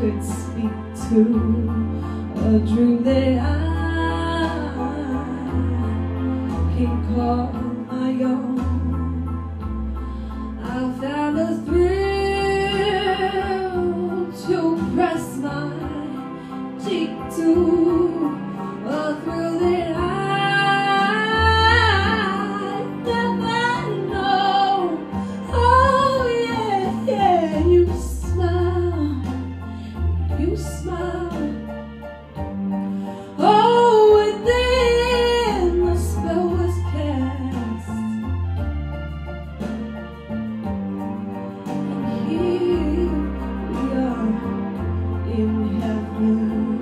could speak to, a dream that I can call my own. I found a thrill to press my cheek to, a thrill that I never know. Oh yeah, yeah, you smile, you smile. Oh, and then the spell was cast, and here we are in heaven.